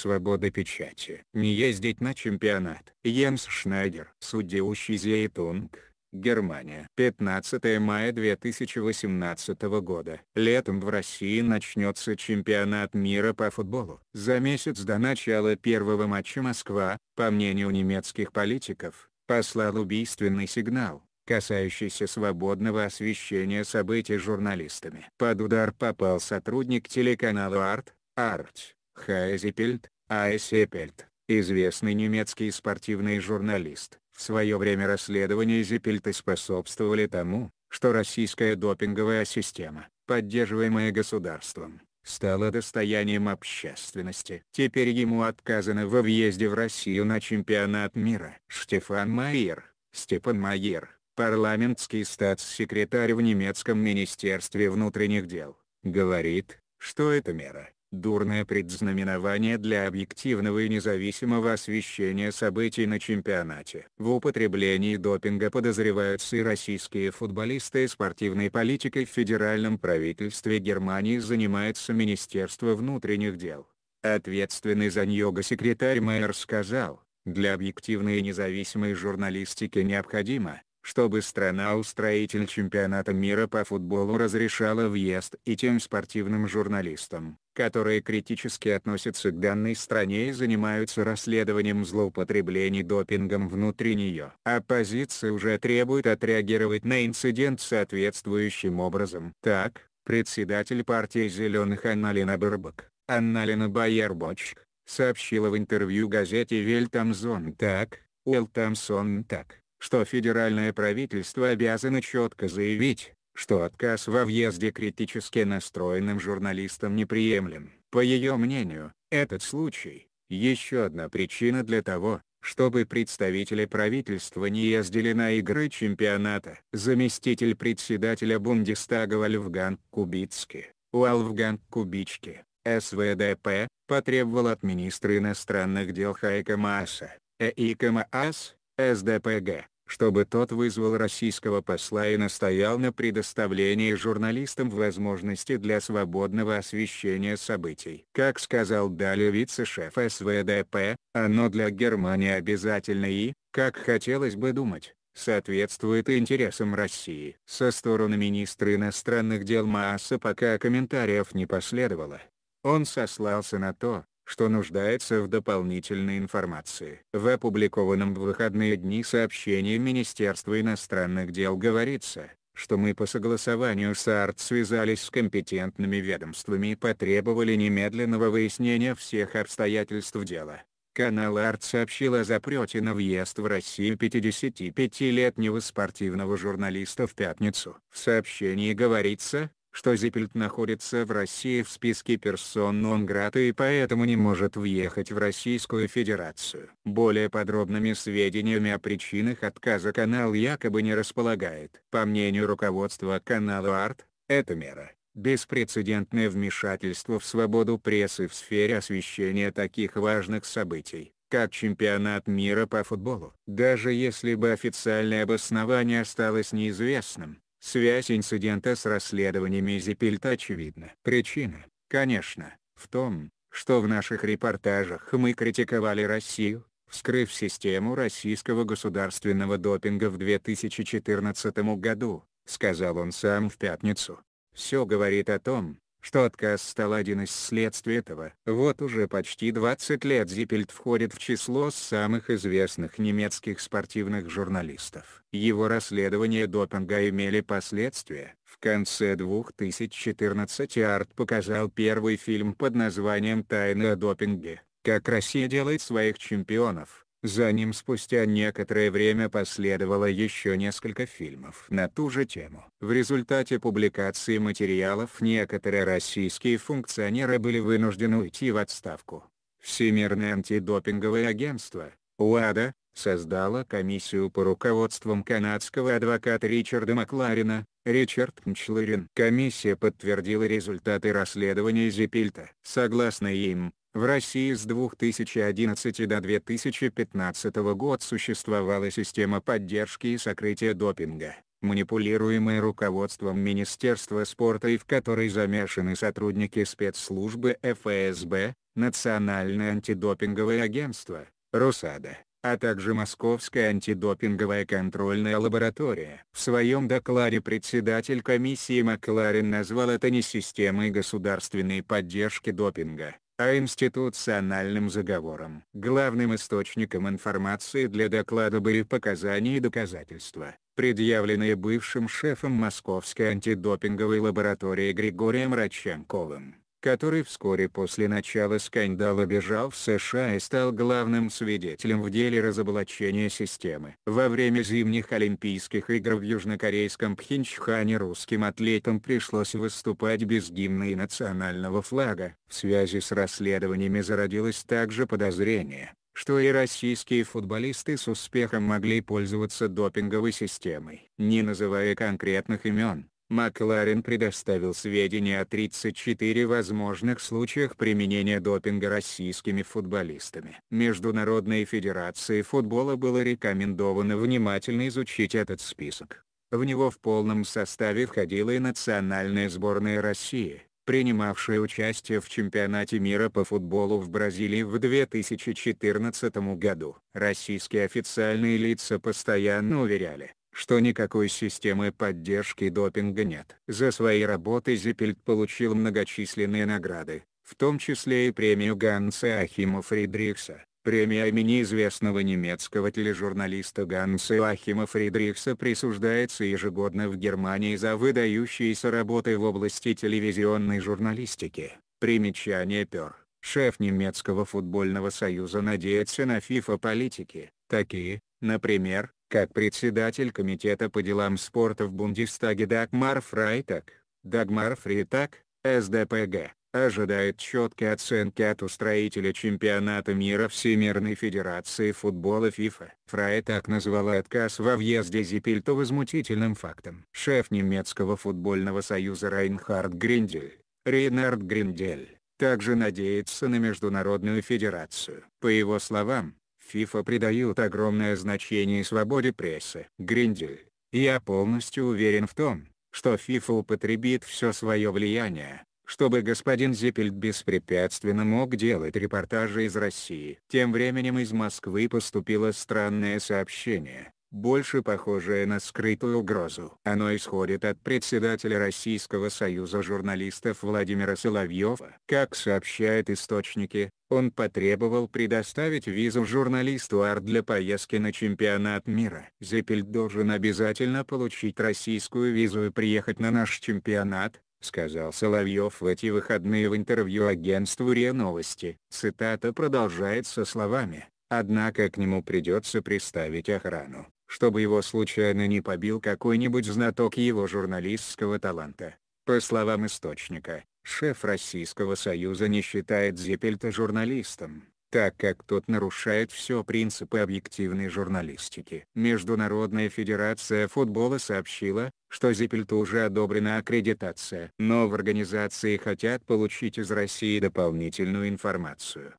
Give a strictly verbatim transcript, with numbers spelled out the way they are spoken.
свободы печати. Не ездить на чемпионат. Йенс Шнайдер. Süddeutsche Zeitung, Германия. пятнадцатое мая две тысячи восемнадцатого года. Летом в России начнется чемпионат мира по футболу. За месяц до начала первого матча Москва, по мнению немецких политиков, послал убийственный сигнал, касающийся свободного освещения событий журналистами. Под удар попал сотрудник телеканала эй ар ди, эй ар ди, Хайо Зеппельт, Хайо Зеппельт, известный немецкий спортивный журналист. В свое время расследования Зеппельта способствовали тому, что российская допинговая система, поддерживаемая государством, стала достоянием общественности. Теперь ему отказано во въезде в Россию на чемпионат мира. Штефан Майер, Степан Майер, парламентский статс-секретарь в немецком министерстве внутренних дел, говорит, что эта мера – дурное предзнаменование для объективного и независимого освещения событий на чемпионате. В употреблении допинга подозреваются и российские футболисты. Спортивной политикой в федеральном правительстве Германии занимается Министерство внутренних дел. Ответственный за нее госсекретарь Майер сказал, для объективной и независимой журналистики необходимо, чтобы страна-устроитель чемпионата мира по футболу разрешала въезд и тем спортивным журналистам, которые критически относятся к данной стране и занимаются расследованием злоупотреблений допингом внутри нее. Оппозиция уже требует отреагировать на инцидент соответствующим образом. Так, председатель партии «Зеленых» Анналена Бербок, Анналена Бербок, сообщила в интервью газете «Welt am Sonntag», «Welt am Sonntag», что федеральное правительство обязано четко заявить, что отказ во въезде критически настроенным журналистам неприемлем. По ее мнению, этот случай – еще одна причина для того, чтобы представители правительства не ездили на игры чемпионата. Заместитель председателя Бундестага Вольфганг Кубицки, Вольфганг Кубички, эс вэ дэ пэ, потребовал от министра иностранных дел Хайко Мааса, Хайко Мааса, эс дэ пэ гэ, чтобы тот вызвал российского посла и настоял на предоставлении журналистам возможности для свободного освещения событий. Как сказал далее вице-шеф эс вэ дэ пэ, оно для Германии обязательно и, как хотелось бы думать, соответствует интересам России. Со стороны министра иностранных дел Мааса пока комментариев не последовало. Он сослался на то, что нуждается в дополнительной информации. В опубликованном в выходные дни сообщении Министерства иностранных дел говорится, что мы по согласованию с эй ар ди связались с компетентными ведомствами и потребовали немедленного выяснения всех обстоятельств дела. Канал эй ар ди сообщил о запрете на въезд в Россию пятидесятипятилетнего спортивного журналиста в пятницу. В сообщении говорится, что Зеппельт находится в России в списке персон нон грата и поэтому не может въехать в Российскую Федерацию. Более подробными сведениями о причинах отказа канал якобы не располагает. По мнению руководства канала эй ар ди, эта мера – беспрецедентное вмешательство в свободу прессы в сфере освещения таких важных событий, как чемпионат мира по футболу. Даже если бы официальное обоснование осталось неизвестным, связь инцидента с расследованиями Зеппельта очевидна. Причина, конечно, в том, что в наших репортажах мы критиковали Россию, вскрыв систему российского государственного допинга в две тысячи четырнадцатом году, сказал он сам в пятницу. Все говорит о том, что отказ стал один из следствий этого. Вот уже почти двадцать лет Зеппельт входит в число самых известных немецких спортивных журналистов. Его расследования допинга имели последствия. В конце две тысячи четырнадцатого эй ар ди показал первый фильм под названием «Тайны о допинге. Как Россия делает своих чемпионов». За ним спустя некоторое время последовало еще несколько фильмов на ту же тему. В результате публикации материалов некоторые российские функционеры были вынуждены уйти в отставку. Всемирное антидопинговое агентство, УАДА, создало комиссию по руководству канадского адвоката Ричарда Макларена, Ричард Макларен. Комиссия подтвердила результаты расследования Зеппельта. Согласно им, в России с две тысячи одиннадцатого до две тысячи пятнадцатого года существовала система поддержки и сокрытия допинга, манипулируемое руководством Министерства спорта и в которой замешаны сотрудники спецслужбы ФСБ, Национальное антидопинговое агентство, РУСАДА, а также Московская антидопинговая контрольная лаборатория. В своем докладе председатель комиссии Макларен назвал это не системой государственной поддержки допинга, а институциональным заговором. Главным источником информации для доклада были показания и доказательства, предъявленные бывшим шефом Московской антидопинговой лаборатории Григорием Родченковым, который вскоре после начала скандала бежал в США и стал главным свидетелем в деле разоблачения системы. Во время зимних Олимпийских игр в южнокорейском Пхенчхане русским атлетам пришлось выступать без гимна и национального флага. В связи с расследованиями зародилось также подозрение, что и российские футболисты с успехом могли пользоваться допинговой системой. Не называя конкретных имен, Макларен предоставил сведения о тридцати четырёх возможных случаях применения допинга российскими футболистами. Международной федерации футбола было рекомендовано внимательно изучить этот список. В него в полном составе входила и национальная сборная России, принимавшая участие в чемпионате мира по футболу в Бразилии в две тысячи четырнадцатом году. Российские официальные лица постоянно уверяли, что никакой системы поддержки допинга нет. За свои работы Зеппельт получил многочисленные награды, в том числе и премию Ганса Ахима Фридрихса. Премия имени известного немецкого тележурналиста Ганса Ахима Фридрихса присуждается ежегодно в Германии за выдающиеся работы в области телевизионной журналистики. Примечание пер. Шеф немецкого футбольного союза надеется на FIFA политики, такие, например, как председатель комитета по делам спорта в Бундестаге Дагмар Фрайтаг, Дагмар Фрайтаг, эс дэ пэ гэ, ожидает четкой оценки от устроителя чемпионата мира Всемирной Федерации футбола FIFA. Фрайтаг назвала отказ во въезде Зеппельта возмутительным фактом. Шеф немецкого футбольного союза Райнхард Гриндель, Райнхард Гриндель, также надеется на Международную Федерацию. По его словам, FIFA придает огромное значение свободе прессы. Гриндель: «Я полностью уверен в том, что FIFA употребит все свое влияние, чтобы господин Зеппельт беспрепятственно мог делать репортажи из России». Тем временем из Москвы поступило странное сообщение, больше похожее на скрытую угрозу. Оно исходит от председателя Российского союза журналистов Владимира Соловьева. Как сообщают источники, он потребовал предоставить визу журналисту эй ар ди для поездки на чемпионат мира. «Зеппельт должен обязательно получить российскую визу и приехать на наш чемпионат», сказал Соловьев в эти выходные в интервью агентству РИА Новости. Цитата продолжается словами: «Однако к нему придется приставить охрану, чтобы его случайно не побил какой-нибудь знаток его журналистского таланта». По словам источника, шеф Российского Союза не считает Зеппельта журналистом, так как тот нарушает все принципы объективной журналистики. Международная Федерация Футбола сообщила, что Зеппельту уже одобрена аккредитация, но в организации хотят получить из России дополнительную информацию.